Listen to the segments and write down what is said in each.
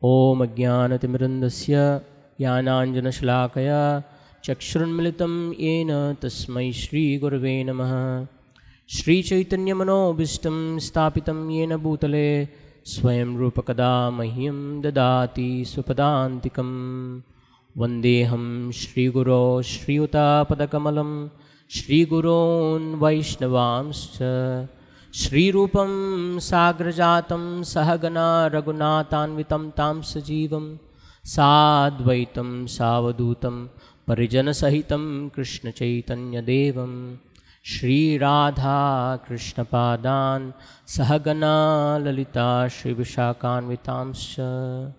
Om Ajnanatimrindasya Jnananjanashalakaya Chakshurunmilitam Yena Tasmai Shri Gurave Namaha Shri Chaitanya Manobhishtam Stapitam Yena Bhutale Swayam Rupa Kada Mahyam Dadati Swapadantikam Vandeham Shri Guru Shri Uta Padakamalam Shri Guron Vaishnavamscha Shri Rupam Sagrajatam Sahagana Raghunatanvitam Tam Sajivam Sadvaitam Savadutam Parijana Sahitam Krishna Chaitanya Devam Shri Radha Krishna Padan Sahagana Lalita Shri Vishakanvitamscha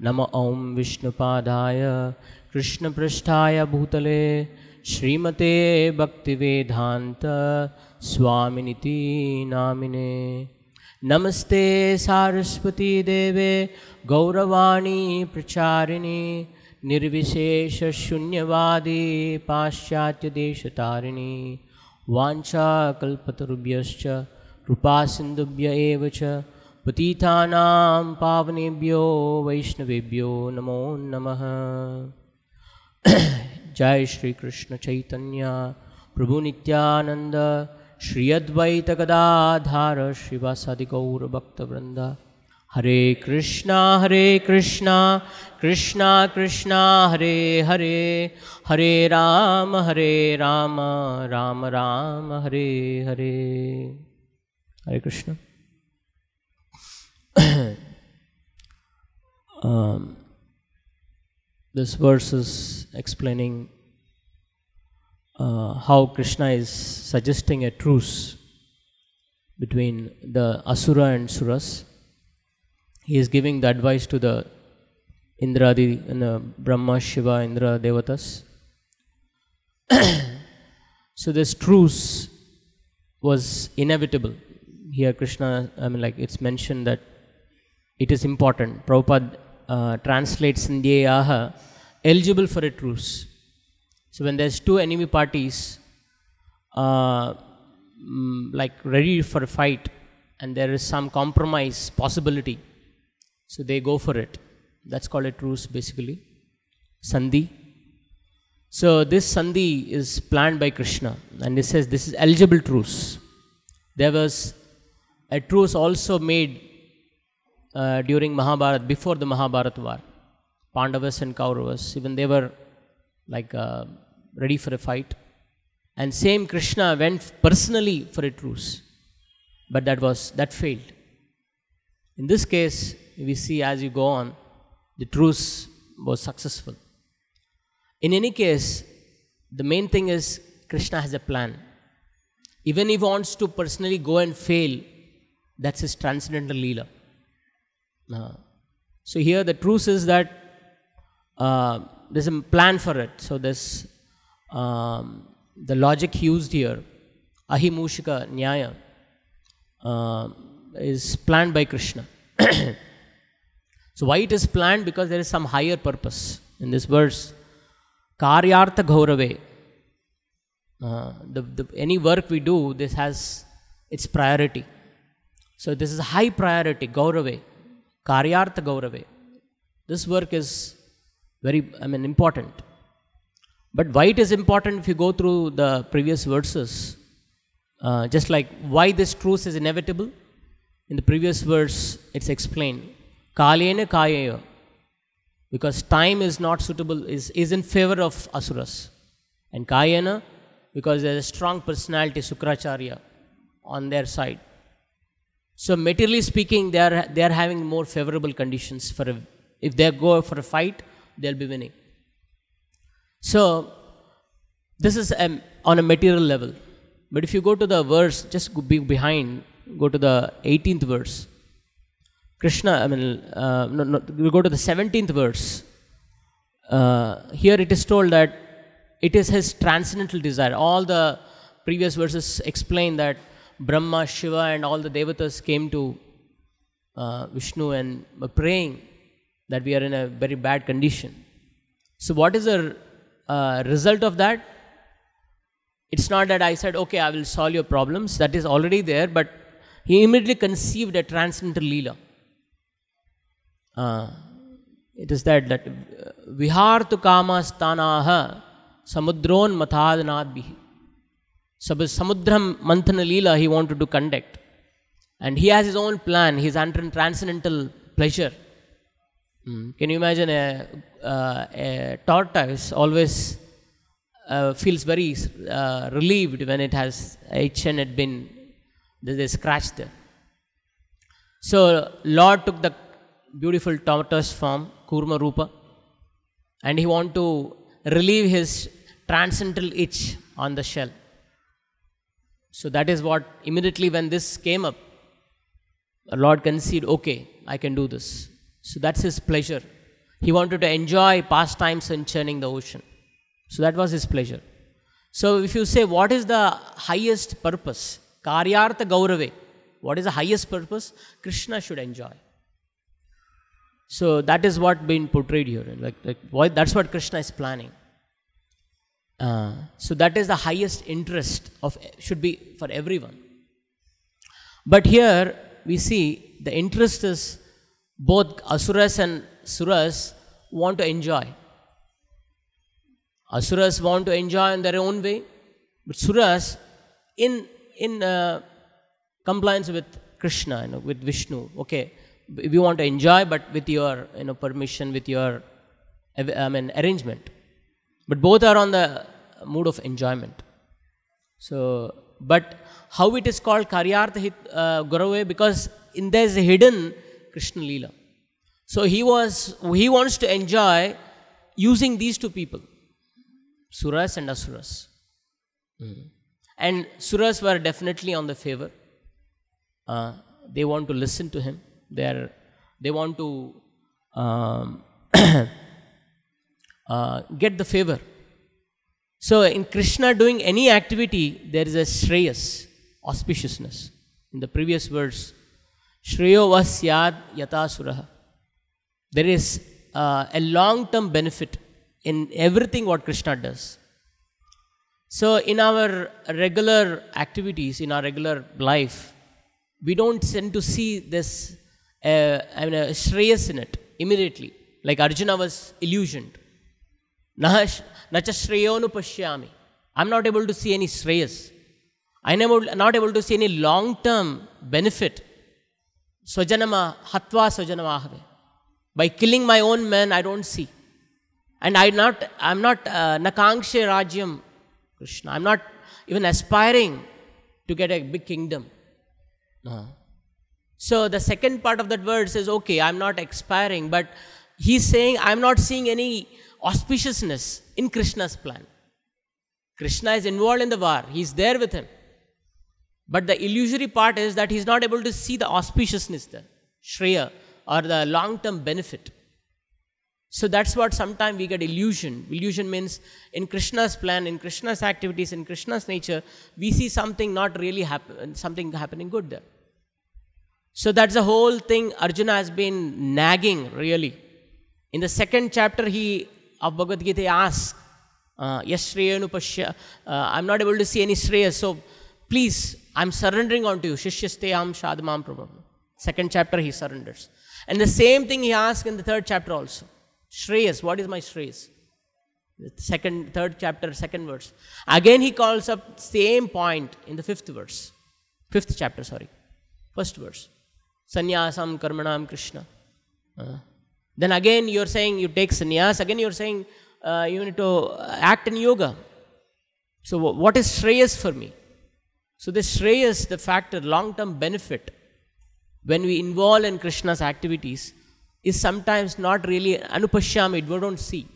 Nama Om Vishnu Padaya Krishna Prasthaya Bhutale Srimate Bhaktivedanta Swaminiti Namine Namaste Saraswati Deve Gauravani Pracharini Nirvishesha Shunyavadi Paschatya Deshatarini Vancha Kalpatarubhyascha Rupasindubhya Evacha Patitanam Pavanebhyo Vaishnavebhyo Namo Namaha Jai Shri Krishna Chaitanya Prabhu Nityananda Shri Advaita Gadadhara Shri Vasadi Gaura Bhakta Vranda Hare Krishna Hare Krishna Krishna Krishna Hare Hare Hare Rama Hare Rama Rama Rama Hare Hare Hare Krishna. This verse is explaining how Krishna is suggesting a truce between the Asura and Suras. He is giving the advice to the Indradi, Brahma, Shiva, Indra, Devatas. So this truce was inevitable. Here Krishna, it's mentioned that it is important. Prabhupada translates Sindhyayaha, eligible for a truce. So when there's two enemy parties ready for a fight and there is some compromise possibility, so they go for it. That's called a truce basically, Sandhi. So this Sandhi is planned by Krishna and he says this is eligible truce. There was a truce also made during Mahabharata, before the Mahabharata war. Pandavas and Kauravas, even they were ready for a fight. And same Krishna went personally for a truce, but that failed. In this case, we see as you go on, the truce was successful. In any case, the main thing is Krishna has a plan. Even if he wants to personally go and fail, that's his transcendental leela. So here the truth is that there's a plan for it. So this the logic used here, Ahimushika Nyaya, is planned by Krishna. So why it is planned? Because there is some higher purpose. In this verse, Karyartha Gaurave, any work we do, this has its priority. So this is high priority, Gaurave. Karyartha Gaurave. This work is very, important. But why it is important, if you go through the previous verses, just like why this truce is inevitable, in the previous verse it's explained. Kalena Kayaya. Because time is not suitable, is in favor of Asuras. And Kayena, because there is a strong personality, Sukracharya, on their side. So materially speaking, they are having more favorable conditions for if they go for a fight, they'll be winning. So this is on a material level. But if you go to the verse, just go to the 18th verse. We go to the 17th verse. Here it is told that it is his transcendental desire. All the previous verses explain that Brahma, Shiva and all the Devatas came to Vishnu and were praying that we are in a very bad condition. So what is the result of that? It's not that I said, okay, I will solve your problems. That is already there, but he immediately conceived a transcendental leela. It is said that Vihartu kama stanaha samudron mathadnadbihi. Samudram Manthana Leela he wanted to conduct. And he has his own plan, his transcendental pleasure. Can you imagine a tortoise always feels very relieved when it has itchen had been scratched there. So Lord took the beautiful tortoise form, Kurma Rupa, and he wanted to relieve his transcendental itch on the shell. So that is what immediately when this came up, the Lord conceived, okay, I can do this. So that's his pleasure. He wanted to enjoy pastimes and churning the ocean. So that was his pleasure. So if you say, what is the highest purpose? Karyartha Gaurave. What is the highest purpose? Krishna should enjoy. So that is what being portrayed here. That's what Krishna is planning. So that is the highest interest should be for everyone. But here we see the interest is both Asuras and Suras want to enjoy. Asuras want to enjoy in their own way, but Suras in compliance with Krishna, with Vishnu. Okay, we want to enjoy, but with your permission, with your arrangement. But both are on the mood of enjoyment. So, but how it is called Karyartha Gaurave, because in there is a hidden Krishna Leela. So he wants to enjoy using these two people, Suras and Asuras. And Suras were definitely on the favor. They want to listen to him. They want to get the favor. So in Krishna doing any activity, there is a shreyas, auspiciousness. In the previous verse, Shreyo vasyad yatasuraha. There is a long-term benefit in everything what Krishna does. So in our regular activities, in our regular life, we don't tend to see this a shreyas in it immediately. Like Arjuna was illusioned. Nacha shreyonu pashyami. I'm not able to see any shreyas. I'm not able to see any long-term benefit. Swajanama, hatva swajanamahave. By killing my own men, I don't see. And I'm not nakankshe rajyam Krishna. I'm not even aspiring to get a big kingdom. So the second part of that verse is, okay, I'm not aspiring, but he's saying I'm not seeing any auspiciousness in Krishna's plan. Krishna is involved in the war. He's there with him. But the illusory part is that he's not able to see the auspiciousness there, Shreya, or the long-term benefit. So that's what sometimes we get illusion. Illusion means in Krishna's plan, in Krishna's activities, in Krishna's nature, we see something not really happen, something happening good there. So that's the whole thing Arjuna has been nagging, really. In the second chapter of Bhagavad Gita, he asks, I'm not able to see any Shreya, so please, I'm surrendering unto you. Shishyasteyam shadamam prabham. Second chapter, he surrenders. And the same thing he asks in the third chapter also. Shreyas, what is my Shreyas? Third chapter, second verse. Again, he calls up same point in the first verse. Sannyasam karmanam Krishna. Then again, you're saying you take sannyas. Again, you're saying you need to act in yoga. So what is Shreyas for me? So the Shreyas, the factor, long-term benefit, when we involve in Krishna's activities, is sometimes not really anupashyami, we don't see.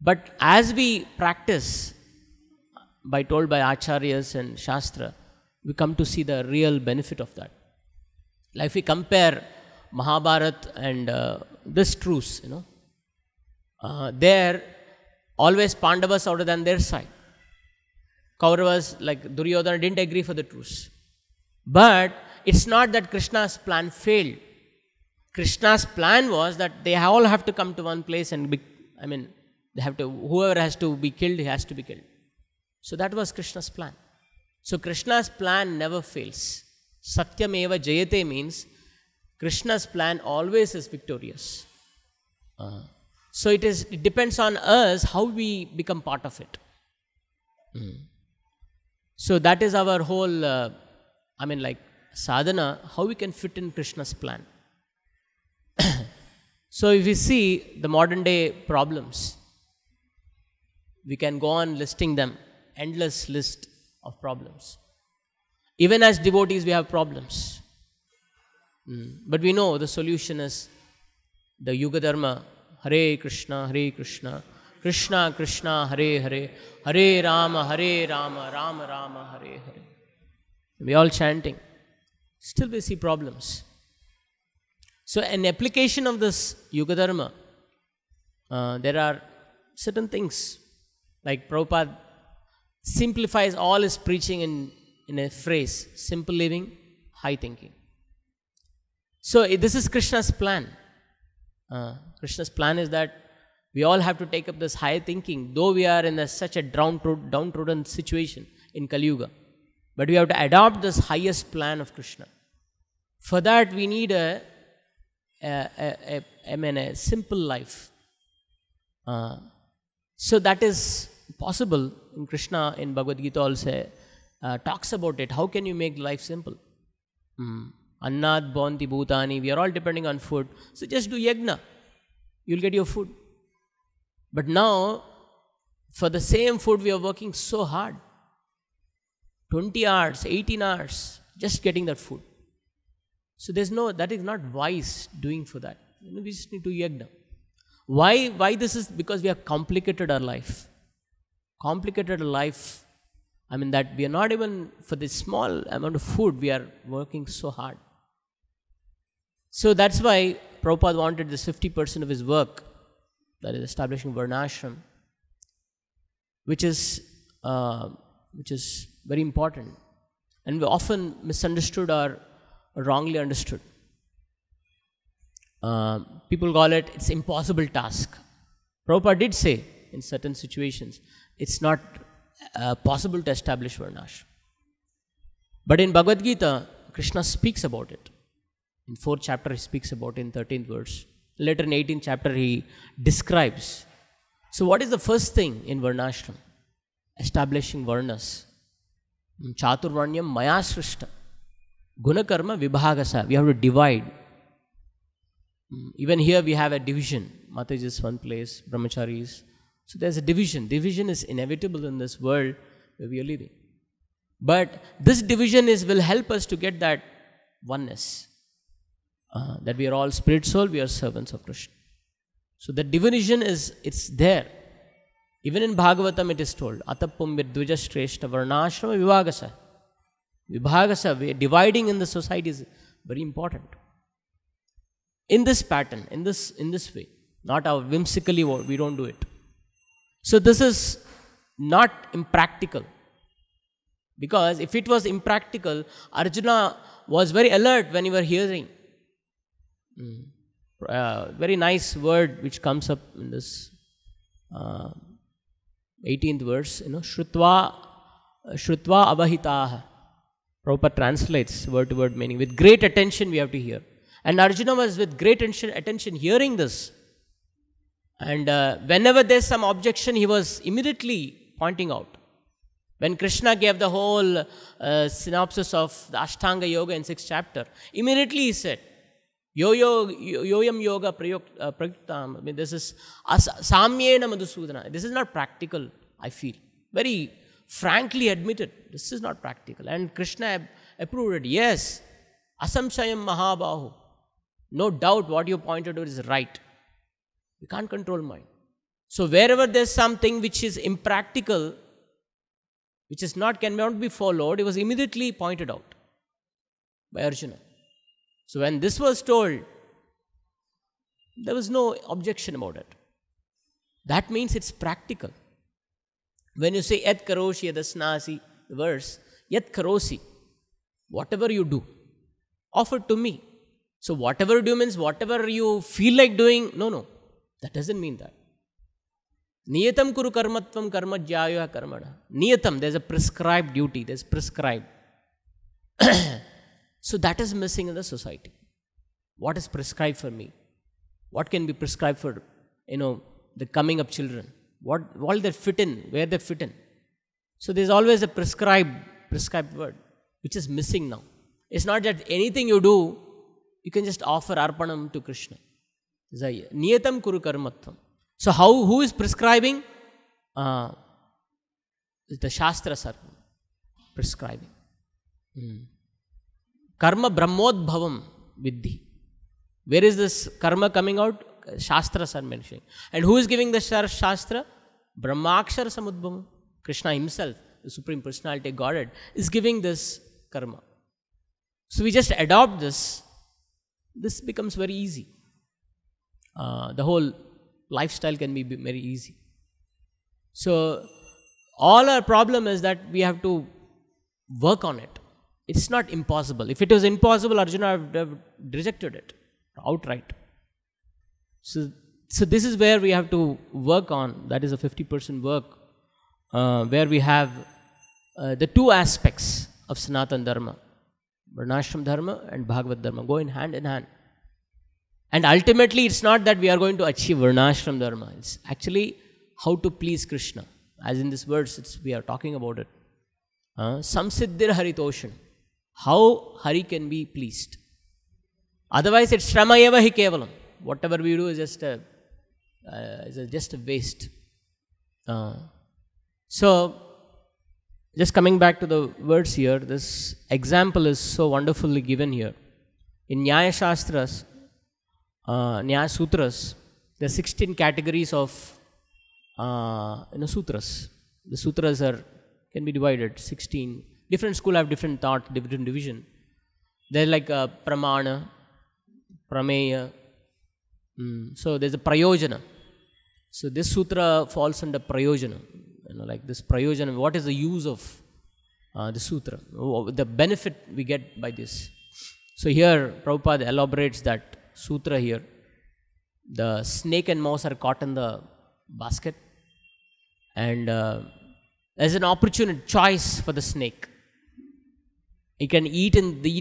But as we practice, told by Acharyas and Shastra, we come to see the real benefit of that. Like if we compare Mahabharata and this truce, there always Pandavas other than their side. Kauravas, like Duryodhana, didn't agree for the truce. But it's not that Krishna's plan failed. Krishna's plan was that they all have to come to one place and whoever has to be killed, he has to be killed. So that was Krishna's plan. So Krishna's plan never fails. Satyameva Jayate means Krishna's plan always is victorious. So it depends on us how we become part of it. So that is our whole, sadhana, how we can fit in Krishna's plan. So if we see the modern day problems, we can go on listing them, endless list of problems. Even as devotees, we have problems. But we know the solution is the Yuga Dharma, Hare Krishna, Hare Krishna, Krishna Krishna, Hare Hare, Hare Rama, Hare Rama, Rama Rama, Hare Hare. We are all chanting. Still we see problems. So an application of this Yuga Dharma, there are certain things. Like Prabhupada simplifies all his preaching in a phrase, simple living, high thinking. So this is Krishna's plan. Krishna's plan is that we all have to take up this higher thinking, though we are in such a downtrodden situation in Kali Yuga. But we have to adopt this highest plan of Krishna. For that, we need a simple life. So that is possible. In Krishna, in Bhagavad Gita also talks about it. How can you make life simple? Annad bhanti bhutani. We are all depending on food. So just do yajna. You'll get your food. But now, for the same food, we are working so hard. 20 hours, 18 hours, just getting that food. So that is not wise doing for that. We just need to yajna. Why this is? Because we have complicated our life. Complicated life. That we are not even, for this small amount of food, we are working so hard. So that's why Prabhupada wanted this 50% of his work, that is establishing Varnashram, which is very important. And we often misunderstood or wrongly understood. People call it, it's impossible task. Prabhupada did say, in certain situations, it's not possible to establish Varnashram. But in Bhagavad Gita, Krishna speaks about it. In 4th chapter, he speaks about it, in 13th verse. Later in 18th chapter, he describes. So what is the first thing in Varnashram? Establishing Varnas. Chaturvarnyam maya srishta. Gunakarma vibhagasa. We have to divide. Even here we have a division. Mataji is one place, brahmacharis. So there's a division. Division is inevitable in this world where we are living. But this division will help us to get that oneness. That we are all spirit soul, we are servants of Krishna. So the division it's there. Even in Bhagavatam it is told, Atappum virdvija shreshta varnashrama vibhagasa. Vibhagasa, we are dividing in the society is very important. In this pattern, in this way, not our whimsically, we don't do it. So this is not impractical. Because if it was impractical, Arjuna was very alert when he was hearing. Very nice word which comes up in this 18th verse, Shrutva avahitaha. Prabhupada translates word to word meaning. With great attention we have to hear. And Arjuna was with great attention hearing this. And whenever there's some objection, he was immediately pointing out. When Krishna gave the whole synopsis of the Ashtanga Yoga in 6th chapter, immediately he said, Yoyam Yoga Praktam. This is Samyena Madhusudana. This is not practical, I feel. Very frankly admitted, this is not practical. And Krishna approved it. Yes, Asamshayam Mahabahu. No doubt what you pointed to is right. You can't control mind. So wherever there's something which is impractical, which is not, cannot be followed, it was immediately pointed out by Arjuna. So when this was told, there was no objection about it. That means it's practical. When you say, Yat karosi yadasnasi, the verse, Yat karosi, whatever you do, offer to me. So whatever you do means whatever you feel like doing, no. That doesn't mean that. Niyatam kuru karmatvam karma jyayoha karmada. Niyatam, there's a prescribed duty, there's prescribed. So that is missing in the society. What is prescribed for me? what can be prescribed for, the coming of children, what they fit in, where they fit in. So there's always a prescribed word, which is missing now. It's not that anything you do, you can just offer arpanam to Krishna. Niyatam kuru karmatvam. So who is prescribing? The Shastras are prescribing. Karma brahmodbhavam vidhi. Where is this karma coming out? Shastras are mentioning. And who is giving the Shastra? Brahmakshara samudbhavam. Krishna himself, the Supreme Personality of Godhead, is giving this karma. So we just adopt this. This becomes very easy. The whole lifestyle can be very easy. So all our problem is that we have to work on it. It's not impossible. If it was impossible, Arjuna would have rejected it outright. So this is where we have to work on. That is a 50% work, where we have the two aspects of Sanatana Dharma. Varnashram Dharma and Bhagavad Dharma go in hand. And ultimately, it's not that we are going to achieve Varnashram Dharma. It's actually how to please Krishna. As in this verse, we are talking about it. Samsiddhir haritoshan. How Hari can be pleased. Otherwise, it's shramayeva hi kevalam. Whatever we do is just a waste. So, just coming back to the words here, this example is so wonderfully given here. In Nyaya Sutras, there are 16 categories of sutras. The sutras can be divided, 16. Different schools have different thought, different division. They're like pramana, prameya. So there's a prayojana. So this sutra falls under prayojana. Like this prayojana, what is the use of the sutra? The benefit we get by this. So here, Prabhupada elaborates that sutra here. The snake and mouse are caught in the basket, and there's an opportunate choice for the snake. It can eat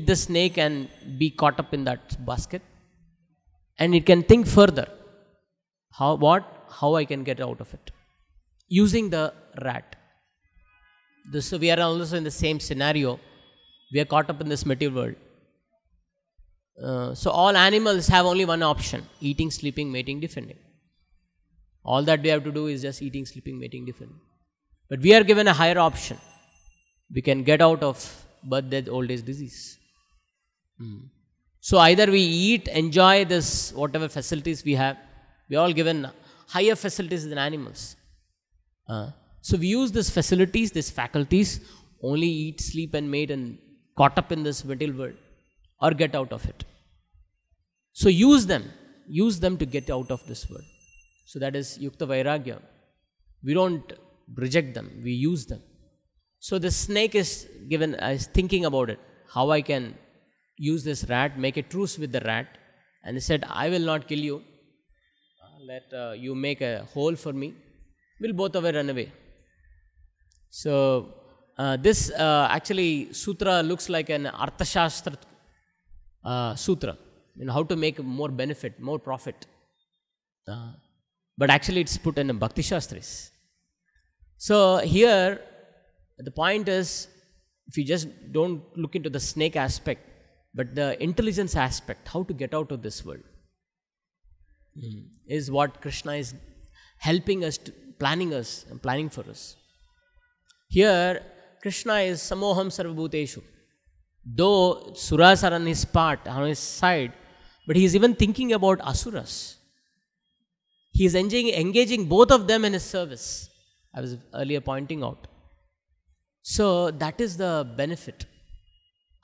the snake and be caught up in that basket, and it can think further. How I can get out of it? Using the rat. So we are also in the same scenario. We are caught up in this material world. So all animals have only one option: eating, sleeping, mating, defending. All that we have to do is just eating, sleeping, mating, defending. But we are given a higher option. We can get out of birth, death, old age, disease. So either we eat, enjoy this, whatever facilities we have. We are all given higher facilities than animals. So we use these facilities, these faculties, only eat, sleep and mate and caught up in this material world or get out of it. So use them to get out of this world. So that is Yukta Vairagya. We don't reject them, we use them. So the snake is given as thinking about it, how I can use this rat, make a truce with the rat. And he said, I will not kill you, let you make a hole for me. We'll both away run away. So this actually sutra looks like an Arthashastra sutra, how to make more benefit, more profit. But actually it's put in a Bhakti Shastras. So here the point is, if you just don't look into the snake aspect, but the intelligence aspect, how to get out of this world, is what Krishna is helping us to, planning us and planning for us. Here, Krishna is samoham sarvabhuteshu. Though suras are on his part, on his side, but he is even thinking about asuras. He is engaging both of them in his service. I was earlier pointing out. So that is the benefit.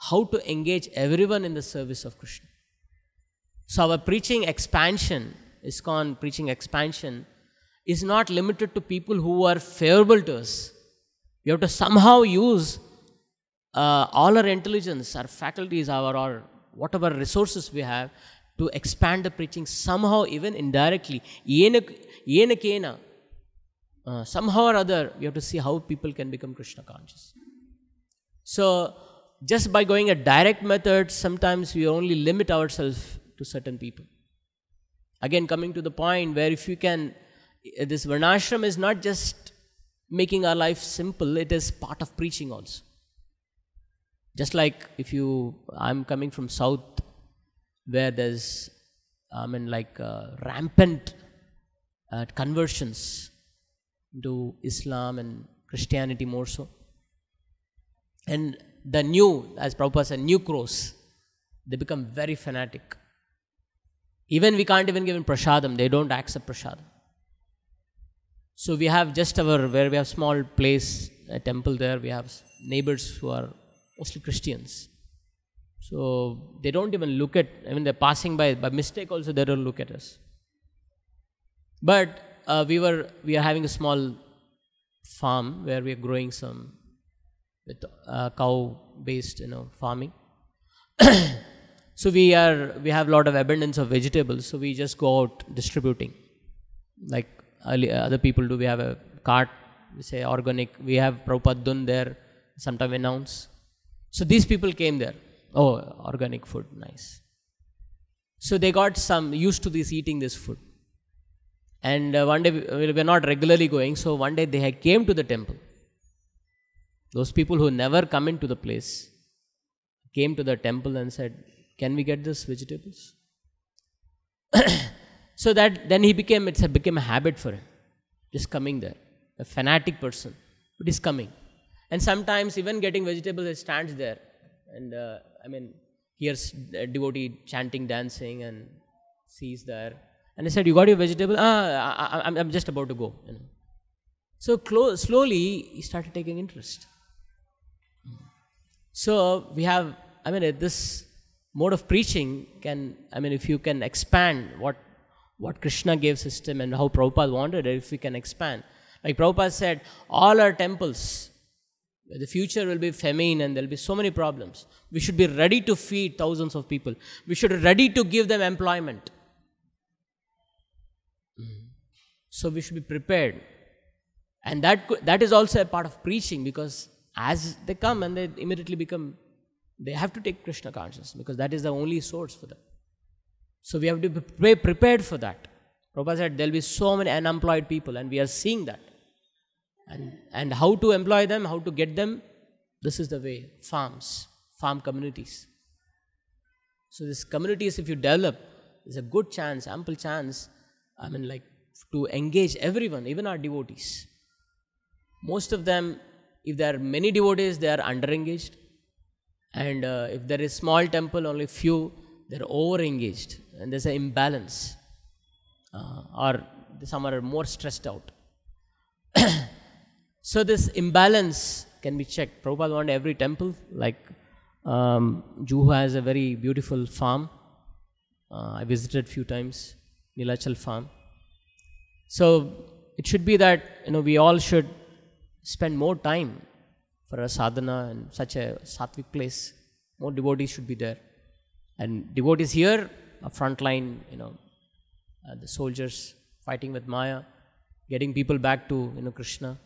How to engage everyone in the service of Krishna. So our preaching expansion, ISKCON preaching expansion, is not limited to people who are favorable to us. We have to somehow use all our intelligence, our faculties, our whatever resources we have to expand the preaching somehow, even indirectly. Somehow or other, we have to see how people can become Krishna conscious. So, just by going a direct method, sometimes we only limit ourselves to certain people. Again, coming to the point where if you can, this Varnashram is not just making our life simple, it is part of preaching also. Just like if you, I'm coming from South, where there's, rampant conversions to Islam and Christianity more so. And the new, as Prabhupada said, new crows, they become very fanatic. Even we can't even give in prasadam, they don't accept prasadam. So we have just our, where we have small place, a temple there, we have neighbors who are mostly Christians. So they don't even look at, I mean they're passing by mistake also they don't look at us. But we are having a small farm where we are growing some with cow-based, farming. So we have a lot of abundance of vegetables, so we just go out distributing. Like other people do, we have a cart, we say organic, we have Prabhupadun there, sometimes announce. So these people came there, oh, organic food, nice. So they got some used to this eating this food. And one day, we are not regularly going, so one day they had came to the temple. Those people who never come into the place came to the temple and said, can we get this vegetables? So that then it became a habit for him, just coming there. A fanatic person, but he's coming. And sometimes even getting vegetables, he stands there and hears a devotee chanting, dancing, and sees there. And he said, you got your vegetable? I'm just about to go. So slowly, he started taking interest. So we have, this mode of preaching can, if you can expand what Krishna gave system and how Prabhupada wanted it, if we can expand. Like Prabhupada said, all our temples, the future will be famine and there will be so many problems. We should be ready to feed thousands of people. We should be ready to give them employment. So we should be prepared. And that is also a part of preaching, because as they come and they immediately become, they have to take Krishna consciousness, because that is the only source for them. So we have to be prepared for that. Prabhupada said there will be so many unemployed people, and we are seeing that. And how to employ them, how to get them, this is the way. Farms, farm communities. So these communities, if you develop, there's a good chance, ample chance, to engage everyone, even our devotees. Most of them, if there are many devotees, they are underengaged. And if there is small temple, only few, they are overengaged. And there's an imbalance. Or some are more stressed out. So this imbalance can be checked. Prabhupada wanted every temple, like Juhu has a very beautiful farm. I visited a few times, Nilachal Farm. So it should be that, we all should spend more time for a sadhana and such a sattvic place. More devotees should be there. And devotees here are frontline, the soldiers fighting with Maya, getting people back to, Krishna.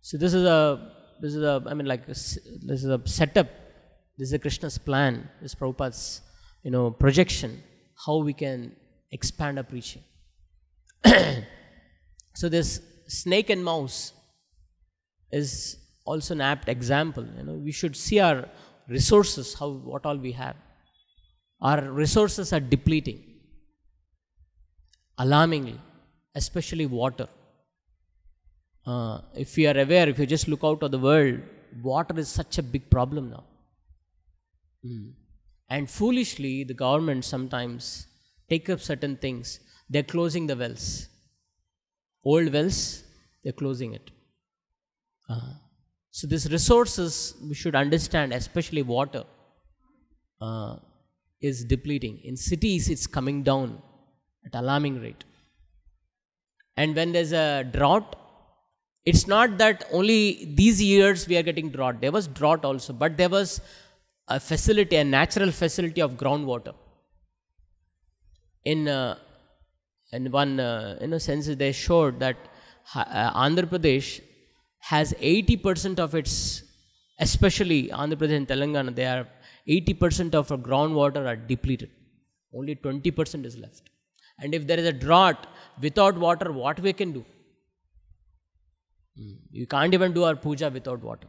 So this is a setup. This is Krishna's plan. This is Prabhupada's, projection. How we can expand our preaching. So this snake and mouse is also an apt example. We should see our resources, what all we have. Our resources are depleting, alarmingly, especially water. If we are aware, if you just look out of the world, water is such a big problem now. And foolishly, the government sometimes take up certain things. They're closing the wells. Old wells, they're closing it. So these resources, we should understand, especially water, is depleting. In cities, it's coming down at alarming rate. And when there's a drought, it's not that only these years we are getting drought. There was drought also, but there was a facility, a natural facility of groundwater. In one sense, they showed that Andhra Pradesh has 80% of its, especially Andhra Pradesh and Telangana, they are 80% of our groundwater are depleted. Only 20% is left. And if there is a drought, without water, what we can do? You can't even do our puja without water.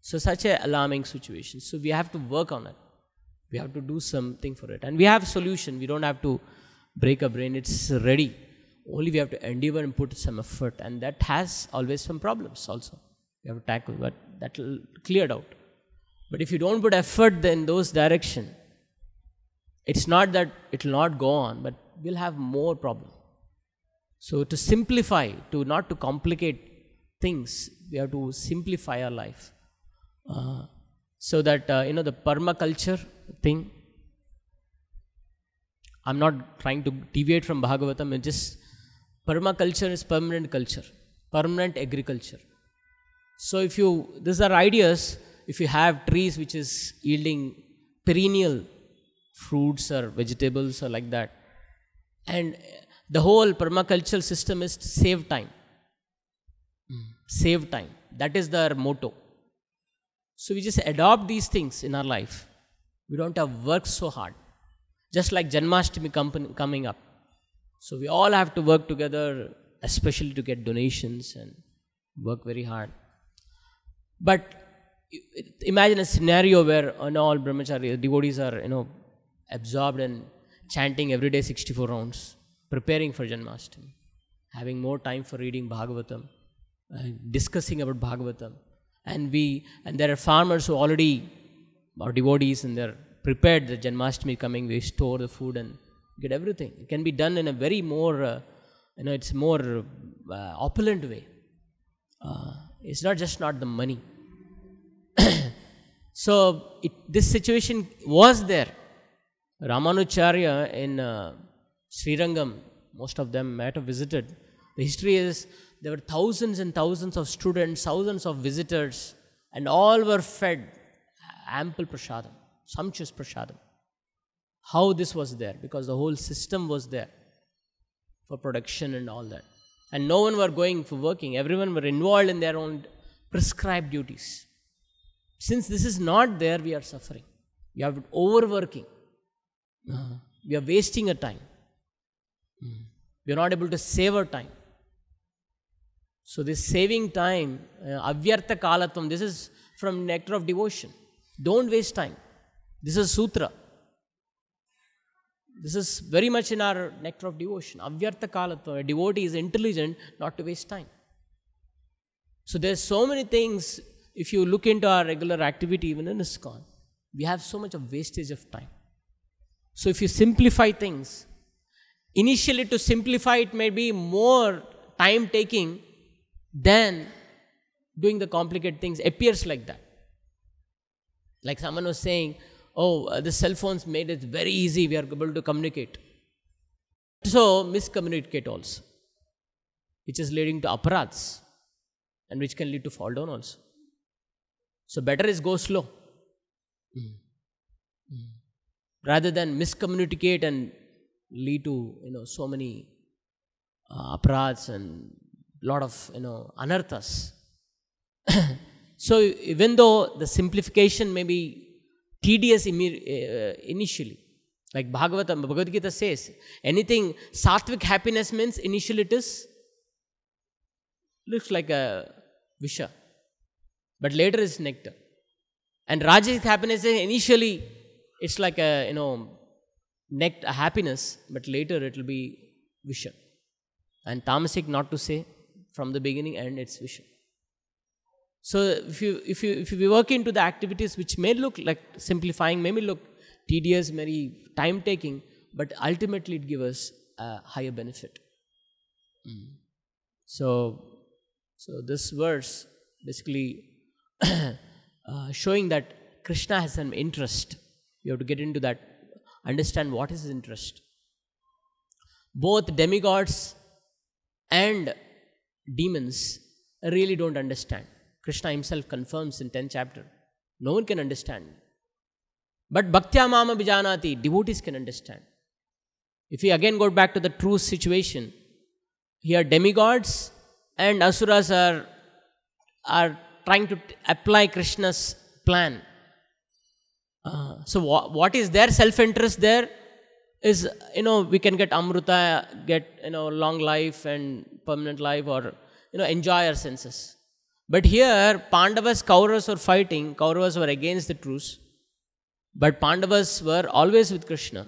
So such an alarming situation. So we have to work on it. We have to do something for it. And we have solution. We don't have to break a brain. It's ready. Only we have to endeavor and put some effort. And that has always some problems also. We have to tackle, but that will cleared out. But if you don't put effort in those direction, it's not that it will not go on, but we'll have more problem. So to simplify, to not to complicate things, we have to simplify our life. So that, the permaculture thing, I'm not trying to deviate from Bhagavatam, it's just permaculture is permanent culture, permanent agriculture. So if you, these are ideas, if you have trees which is yielding perennial fruits or vegetables or like that, and the whole permaculture system is to save time. Save time. That is their motto. So we just adopt these things in our life. We don't have to work so hard. Just like Janmashtami coming up. So we all have to work together, especially to get donations and work very hard. But imagine a scenario where all brahmachari devotees are, absorbed in chanting every day 64 rounds. Preparing for Janmashtami, having more time for reading Bhagavatam, discussing about Bhagavatam, and there are farmers who already are devotees and they're prepared. The Janmashtami coming, we store the food and get everything. It can be done in a very more, it's more opulent way. It's not just not the money. So this situation was there. Ramanujacharya in Srirangam, most of them might have visited. The history is there were thousands and thousands of students, thousands of visitors, and all were fed ample prashadam, sumptuous prashadam. How this was there? Because the whole system was there for production and all that. And no one were going for working. Everyone were involved in their own prescribed duties. Since this is not there, we are suffering. We are overworking. We are wasting our time. We are not able to save our time. So this saving time, avyartha kalatvam, this is from nectar of devotion. Don't waste time. This is sutra. This is very much in our nectar of devotion. Avyartha kalatvam, a devotee is intelligent not to waste time. So there's so many things, if you look into our regular activity, even in ISKCON, we have so much of wastage of time. So if you simplify things, initially to simplify it may be more time taking than doing the complicated things. Appears like that. Like someone was saying, the cell phones made it very easy, we are able to communicate. So miscommunicate also, which is leading to aparadhs and which can lead to fall down also. So better is go slow. Rather than miscommunicate and lead to, so many aparadhs and lot of, anarthas. So even though the simplification may be tedious initially, like Bhagavad Gita says, anything sattvic happiness means initially it is, looks like a visha, but later is nectar. And Rajasic happiness is initially, it's like a, nectar happiness, but later it will be visha. And tamasic, not to say from the beginning and it's visha. So if you work into the activities which may look like simplifying, may look tedious, very time taking, but ultimately it gives us a higher benefit. So this verse basically showing that Krishna has an interest. You have to get into that. Understand what is his interest. Both demigods and demons really don't understand. Krishna himself confirms in 10th chapter. No one can understand. But bhaktya mama bijanati, devotees can understand. If we again go back to the true situation, here demigods and asuras are trying to apply Krishna's plan. So what is their self-interest there? is, we can get amrita, get, long life and permanent life, or, enjoy our senses. But here, Pandavas, Kauravas were fighting. Kauravas were against the truce. But Pandavas were always with Krishna.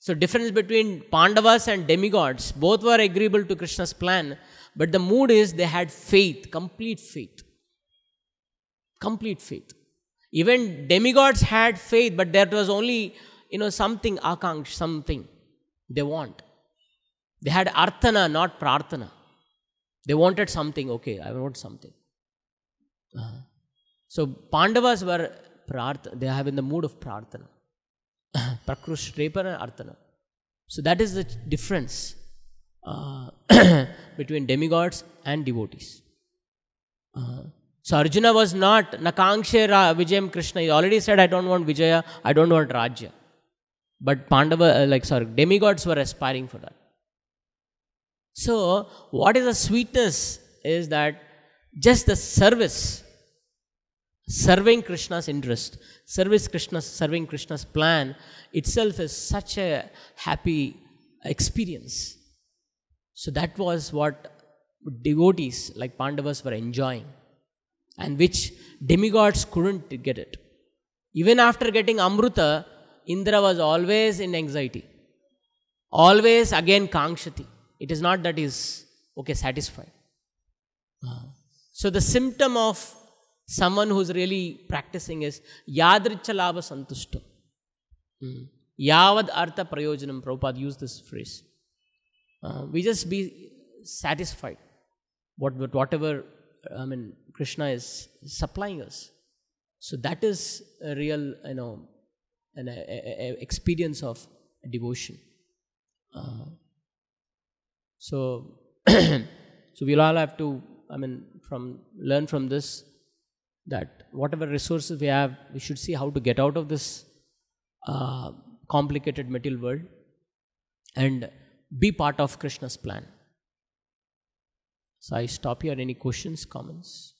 So difference between Pandavas and demigods, both were agreeable to Krishna's plan, but the mood is they had faith, complete faith. Complete faith. Even demigods had faith, but there was only, something, akanksha, something they want. They had arthana, not prarthana. They wanted something, okay, I want something. So Pandavas were prarthana, they have in the mood of prarthana. Prakrushtrepana arthana. So that is the difference between demigods and devotees. So Arjuna was not Nakankshe Vijayam Krishna. He already said, I don't want Vijaya, I don't want Rajya. But Pandava, demigods were aspiring for that. So what is the sweetness is that just the service, serving Krishna's interest, serving Krishna's plan itself is such a happy experience. So that was what devotees like Pandavas were enjoying, and which demigods couldn't get it. Even after getting Amruta, Indra was always in anxiety, always again kankshati. It is not that he is okay, satisfied. So the symptom of someone who is really practicing is Yadricha Lava Santushta. Yavad Artha Prayojanam. Prabhupada used this phrase. We just be satisfied with whatever Krishna is supplying us. So that is a real, an experience of devotion. So we'll all have to, learn from this, that whatever resources we have, we should see how to get out of this complicated material world and be part of Krishna's plan. So I stop here. Any questions, comments?